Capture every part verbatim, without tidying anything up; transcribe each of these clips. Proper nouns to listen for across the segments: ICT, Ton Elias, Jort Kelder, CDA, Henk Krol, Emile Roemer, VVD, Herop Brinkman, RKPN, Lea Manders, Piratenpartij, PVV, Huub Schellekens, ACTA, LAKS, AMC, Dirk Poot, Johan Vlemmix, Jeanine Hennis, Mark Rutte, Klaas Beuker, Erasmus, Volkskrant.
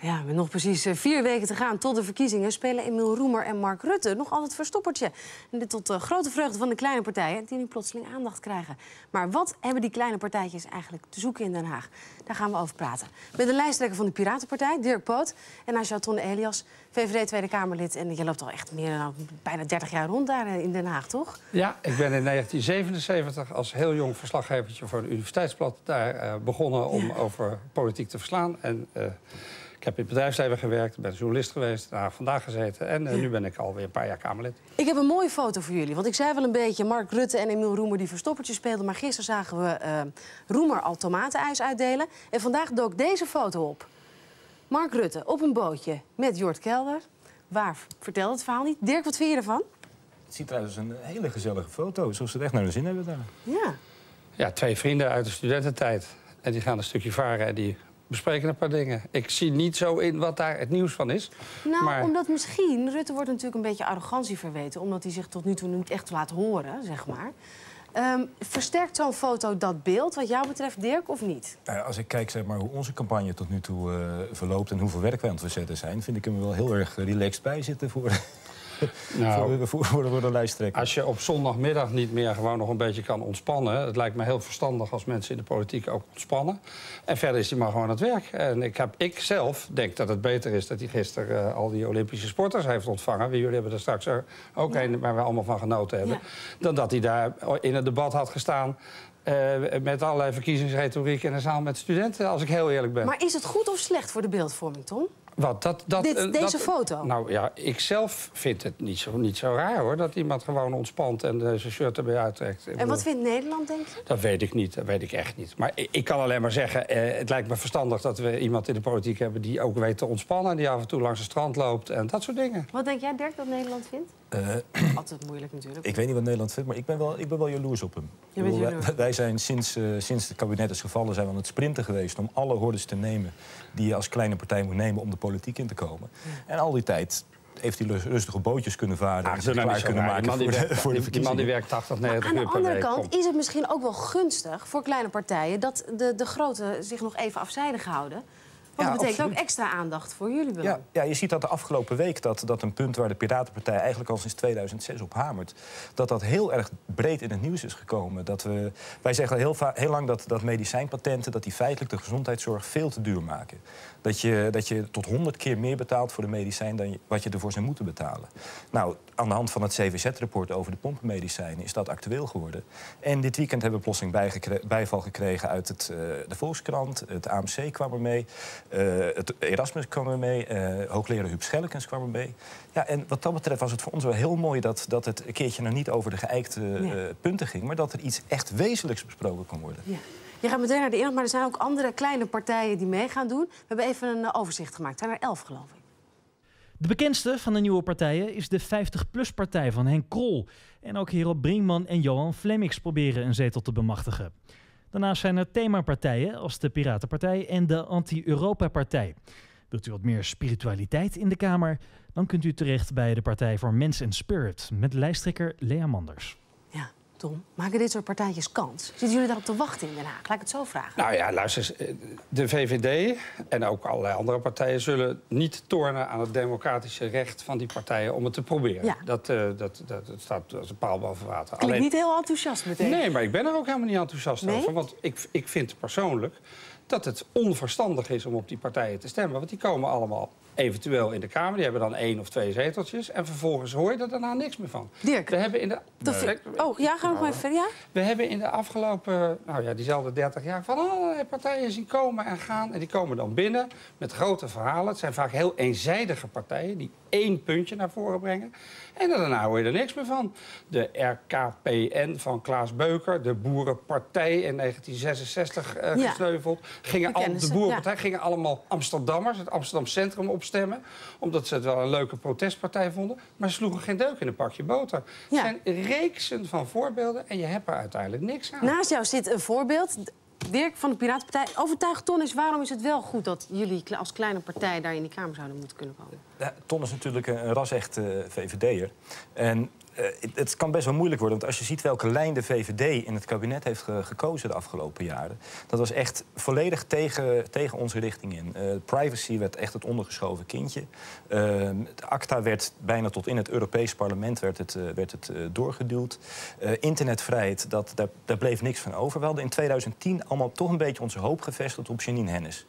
Ja, met nog precies vier weken te gaan tot de verkiezingen spelen Emile Roemer en Mark Rutte nog altijd verstoppertje. En dit tot de grote vreugde van de kleine partijen die nu plotseling aandacht krijgen. Maar wat hebben die kleine partijtjes eigenlijk te zoeken in Den Haag? Daar gaan we over praten. Met de lijsttrekker van de Piratenpartij, Dirk Poot. En naast jou Ton Elias, V V D Tweede Kamerlid. En je loopt al echt meer dan bijna dertig jaar rond daar in Den Haag, toch? Ja, ik ben in negentien zevenenzeventig als heel jong verslaggevertje voor een universiteitsblad daar uh, begonnen om ja. over politiek te verslaan. En, uh, Ik heb in het bedrijfsleven gewerkt, ben journalist geweest, daar vandaag gezeten. En uh, nu ben ik alweer een paar jaar Kamerlid. Ik heb een mooie foto voor jullie. Want ik zei wel een beetje, Mark Rutte en Emile Roemer die verstoppertjes speelden. Maar gisteren zagen we uh, Roemer al tomatenijs uitdelen. En vandaag dook deze foto op. Mark Rutte op een bootje met Jort Kelder. Waar vertelt het verhaal niet. Dirk, wat vind je ervan? Het ziet eruit als een hele gezellige foto. Zoals ze het echt naar hun zin hebben daar. Ja. Ja, twee vrienden uit de studententijd. En die gaan een stukje varen en die... bespreken een paar dingen. Ik zie niet zo in wat daar het nieuws van is. Nou, maar... omdat misschien... Rutte wordt natuurlijk een beetje arrogantie verweten... omdat hij zich tot nu toe niet echt laat horen, zeg maar. Um, versterkt zo'n foto dat beeld, wat jou betreft, Dirk, of niet? Nou, als ik kijk zeg maar, hoe onze campagne tot nu toe uh, verloopt... en hoeveel werk wij aan het verzetten zijn... vind ik hem wel heel erg relaxed bij zitten voor... Nou, voor, voor, voor de lijsttrekker. Als je op zondagmiddag niet meer gewoon nog een beetje kan ontspannen... het lijkt me heel verstandig als mensen in de politiek ook ontspannen. En verder is hij maar gewoon aan het werk. En ik, heb, ik zelf denk dat het beter is dat hij gisteren uh, al die Olympische sporters heeft ontvangen. Jullie hebben er straks ook ja. een waar we allemaal van genoten hebben. Ja. Dan dat hij daar in het debat had gestaan... Uh, met allerlei verkiezingsretoriek in een zaal met studenten, als ik heel eerlijk ben. Maar is het goed of slecht voor de beeldvorming, Tom? Wat, dat, dat, Dit, uh, deze dat, foto? Nou ja, ik zelf vind het niet zo, niet zo raar, hoor. Dat iemand gewoon ontspant en uh, zijn shirt erbij uittrekt. En wat vindt Nederland, denk je? Dat weet ik niet, dat weet ik echt niet. Maar ik, ik kan alleen maar zeggen, uh, het lijkt me verstandig dat we iemand in de politiek hebben... die ook weet te ontspannen, die af en toe langs het strand loopt en dat soort dingen. Wat denk jij, Dirk, dat Nederland vindt? Uh, Altijd moeilijk natuurlijk. Ik weet niet wat Nederland vindt, maar ik ben wel, ik ben wel jaloers op hem. Je bent jaloers. Wij, wij zijn sinds, uh, sinds het kabinet is gevallen zijn we aan het sprinten geweest... om alle hordes te nemen die je als kleine partij moet nemen... om de politiek in te komen. Ja. En al die tijd heeft hij rustige bootjes kunnen varen... Ach, en ze klaar kunnen maken die man die voor, werkt, de, voor de verkiezingen. Die man die werkt tachtig, negentig uur per week. Aan de andere kant is het misschien ook wel gunstig voor kleine partijen... dat de, de grote zich nog even afzijdig houden... Want dat betekent ook extra aandacht voor jullie belang. Ja, ja, je ziet dat de afgelopen week dat, dat een punt waar de Piratenpartij... eigenlijk al sinds tweeduizend zes op hamert... dat dat heel erg breed in het nieuws is gekomen. Dat we, wij zeggen heel, heel lang dat, dat medicijnpatenten... dat die feitelijk de gezondheidszorg veel te duur maken. Dat je, dat je tot honderd keer meer betaalt voor de medicijn... dan je, wat je ervoor zou moeten betalen. Nou, aan de hand van het C V Z-rapport over de pompenmedicijnen... is dat actueel geworden. En dit weekend hebben we plotseling bijgekre- bijval gekregen uit het, uh, de Volkskrant. Het A M C kwam er mee... Uh, het Erasmus kwam er mee, uh, hoogleraar Huub Schellekens kwam er mee. Ja, en wat dat betreft was het voor ons wel heel mooi... dat, dat het een keertje nog niet over de geëikte uh, nee. punten ging... maar dat er iets echt wezenlijks besproken kon worden. Ja. Je gaat meteen naar de inhoud, maar er zijn ook andere kleine partijen die mee gaan doen. We hebben even een overzicht gemaakt. Er zijn er elf, geloof ik. De bekendste van de nieuwe partijen is de vijftig plus partij van Henk Krol. En ook Herop Brinkman en Johan Vlemmix proberen een zetel te bemachtigen. Daarnaast zijn er themapartijen als de Piratenpartij en de Anti-Europa-partij. Wilt u wat meer spiritualiteit in de Kamer? Dan kunt u terecht bij de Partij voor Mens en Spirit met lijsttrekker Lea Manders. Ja, Tom, maken dit soort partijtjes kans? Zitten jullie daarop te wachten in Den Haag? Laat ik het zo vragen. Nou ja, luister eens, de V V D en ook allerlei andere partijen... zullen niet tornen aan het democratische recht van die partijen om het te proberen. Ja. Dat, uh, dat, dat, dat staat als een paal boven water. Klinkt niet heel enthousiast meteen. Nee, maar ik ben er ook helemaal niet enthousiast nee? over. Want ik, ik vind persoonlijk dat het onverstandig is om op die partijen te stemmen. Want die komen allemaal eventueel in de Kamer. Die hebben dan één of twee zeteltjes. En vervolgens hoor je er daarna niks meer van. Dirk, we hebben in de... nee. Oh, ja, gaan we maar verder, ja? We hebben in de afgelopen, nou ja, diezelfde dertig jaar... van allerlei partijen zien komen en gaan. En die komen dan binnen met grote verhalen. Het zijn vaak heel eenzijdige partijen... die één puntje naar voren brengen. En daarna hoor je er niks meer van. De R K P N van Klaas Beuker, de Boerenpartij in negentien zesenzestig uh, ja. gesneuveld... Gingen al, de Boerenpartij ja. gingen allemaal Amsterdammers, het Amsterdam Centrum, opstemmen. Omdat ze het wel een leuke protestpartij vonden. Maar ze sloegen geen deuk in een pakje boter. Ja. Het zijn reeksen van voorbeelden en je hebt er uiteindelijk niks aan. Naast jou zit een voorbeeld. Dirk van de Piratenpartij. Overtuigd Ton is, waarom is het wel goed dat jullie als kleine partij daar in die Kamer zouden moeten kunnen komen? Ja, Ton is natuurlijk een ras echt uh, V V D'er. En Uh, het kan best wel moeilijk worden, want als je ziet welke lijn de V V D in het kabinet heeft ge gekozen de afgelopen jaren, dat was echt volledig tegen, tegen onze richting in. Uh, privacy werd echt het ondergeschoven kindje. Uh, ACTA werd bijna tot in het Europees parlement werd het, uh, werd het uh, doorgeduwd. Uh, internetvrijheid, dat, daar, daar bleef niks van over. We hadden in tweeduizend tien allemaal toch een beetje onze hoop gevestigd op Jeanine Hennis.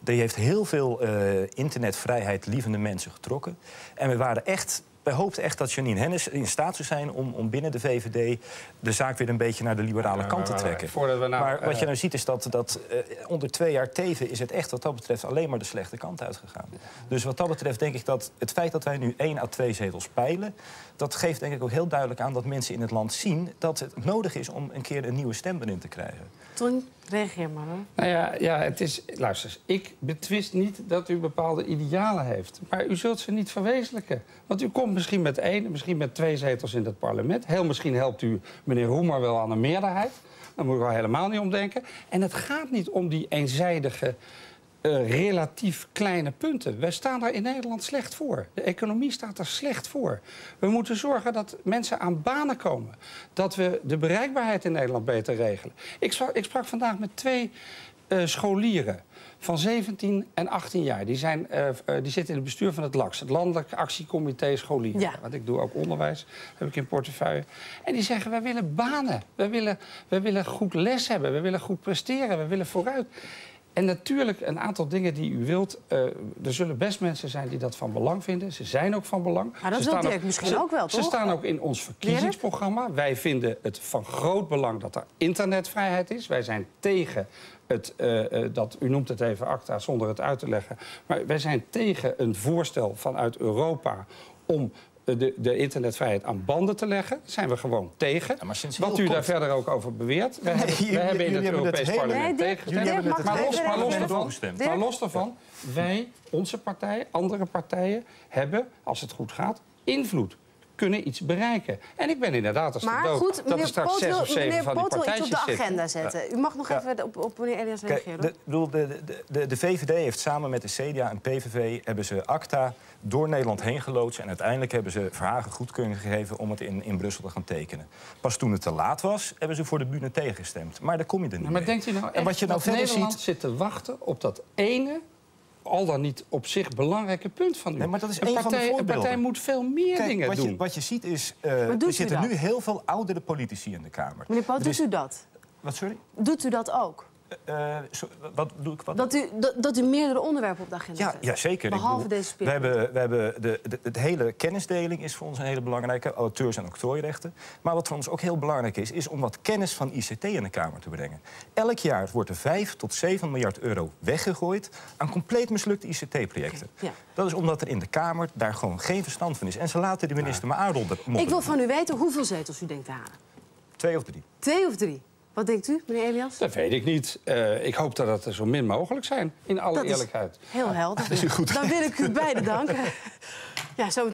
Die heeft heel veel uh, internetvrijheid lievende mensen getrokken. En we waren echt... Wij hoopten echt dat Jeanine Hennis in staat zou zijn om, om binnen de V V D de zaak weer een beetje naar de liberale kant te trekken. Nou, maar wat je nou ziet is dat, dat uh, onder twee jaar teven is het echt wat dat betreft alleen maar de slechte kant uitgegaan. Dus wat dat betreft denk ik dat het feit dat wij nu één à twee zetels peilen, dat geeft denk ik ook heel duidelijk aan dat mensen in het land zien dat het nodig is om een keer een nieuwe stem erin te krijgen. Ton, reageer maar. Nou ja, ja, het is, luister, ik betwist niet dat u bepaalde idealen heeft. Maar u zult ze niet verwezenlijken. Want u komt misschien met één, misschien met twee zetels in het parlement. Heel misschien helpt u meneer Roemer wel aan een meerderheid. Daar moet ik wel helemaal niet om denken. En het gaat niet om die eenzijdige... Uh, relatief kleine punten. Wij staan daar in Nederland slecht voor. De economie staat daar slecht voor. We moeten zorgen dat mensen aan banen komen. Dat we de bereikbaarheid in Nederland beter regelen. Ik sprak, ik sprak vandaag met twee uh, scholieren van zeventien en achttien jaar. Die, zijn, uh, uh, die zitten in het bestuur van het LAKS. Het Landelijk Actiecomité Scholieren. Ja. Want ik doe ook onderwijs. Heb ik in portefeuille. En die zeggen, wij willen banen. Wij willen, wij willen goed les hebben. Wij willen goed presteren. Wij willen vooruit. En natuurlijk een aantal dingen die u wilt. Uh, er zullen best mensen zijn die dat van belang vinden. Ze zijn ook van belang. Maar dat wil Dirk misschien ook wel, toch? Ze staan ook in ons verkiezingsprogramma. Wij vinden het van groot belang dat er internetvrijheid is. Wij zijn tegen het, uh, uh, dat, u noemt het even ACTA zonder het uit te leggen. Maar wij zijn tegen een voorstel vanuit Europa om... De, de internetvrijheid aan banden te leggen. Daar zijn we gewoon tegen. Ja, wat u kort... daar verder ook over beweert. Nee, we jullie, hebben in het Europees het parlement tegengestemd. Maar los daarvan, wij, onze partij, andere partijen... hebben, als het goed gaat, invloed. Kunnen iets bereiken. En ik ben inderdaad als maar, de dood, goed, dat er straks Poot zes wil, of zeven van die partijtjes iets op de agenda zetten. Ja. U mag nog ja. even op, op meneer Elias reageren. De, de, de, de, de V V D heeft samen met de C D A en P V V... hebben ze ACTA door Nederland heen geloodst... en uiteindelijk hebben ze Verhagen goedkeuring gegeven... om het in, in Brussel te gaan tekenen. Pas toen het te laat was, hebben ze voor de bühne tegengestemd. Maar daar kom je er niet nou, maar mee. Denkt u nou echt en wat je nou dat Nederland ziet... zit te wachten op dat ene... al dan niet op zich belangrijke punt van u. Nee, maar dat is een, een, partij, van de voorbeelden. Een partij moet veel meer Kijk, dingen wat doen. Je, wat je ziet is... Uh, er zitten nu heel veel oudere politici in de Kamer. Meneer Poot, dus, doet u dat? Wat, sorry? Doet u dat ook? Uh, so, wat doe ik, wat? Dat, u, dat, dat u meerdere onderwerpen op de agenda zet. Ja, ja, zeker. Behalve deze periode. We hebben, we hebben de, de, de, de hele kennisdeling is voor ons een hele belangrijke. Auteurs- en octrooirechten. Maar wat voor ons ook heel belangrijk is... is om wat kennis van I C T in de Kamer te brengen. Elk jaar wordt er vijf tot zeven miljard euro weggegooid... aan compleet mislukte I C T-projecten. Okay, ja. Dat is omdat er in de Kamer daar gewoon geen verstand van is. En ze laten de minister maar aanrollen. Ik wil van u weten hoeveel zetels u denkt te halen. Twee of drie. Twee of drie? Wat denkt u, meneer Elias? Dat weet ik niet. Uh, ik hoop dat dat er zo min mogelijk zijn, in alle dat eerlijkheid. Is heel helder. Ja, dat is goed. Dan wil ik u beiden danken. Ja, zo